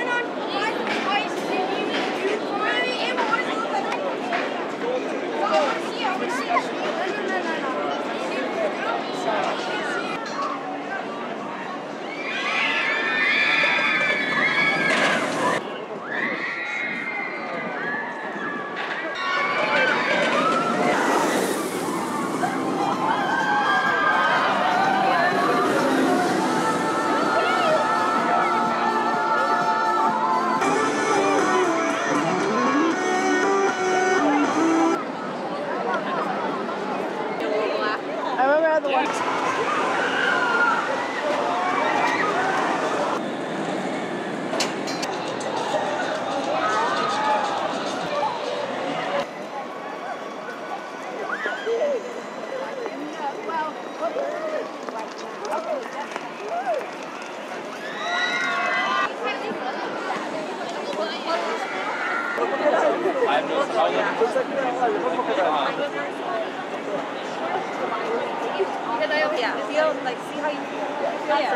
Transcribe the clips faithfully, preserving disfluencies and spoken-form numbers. I have no problem. Yeah, feel like see how you feel. Yeah.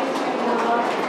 So much!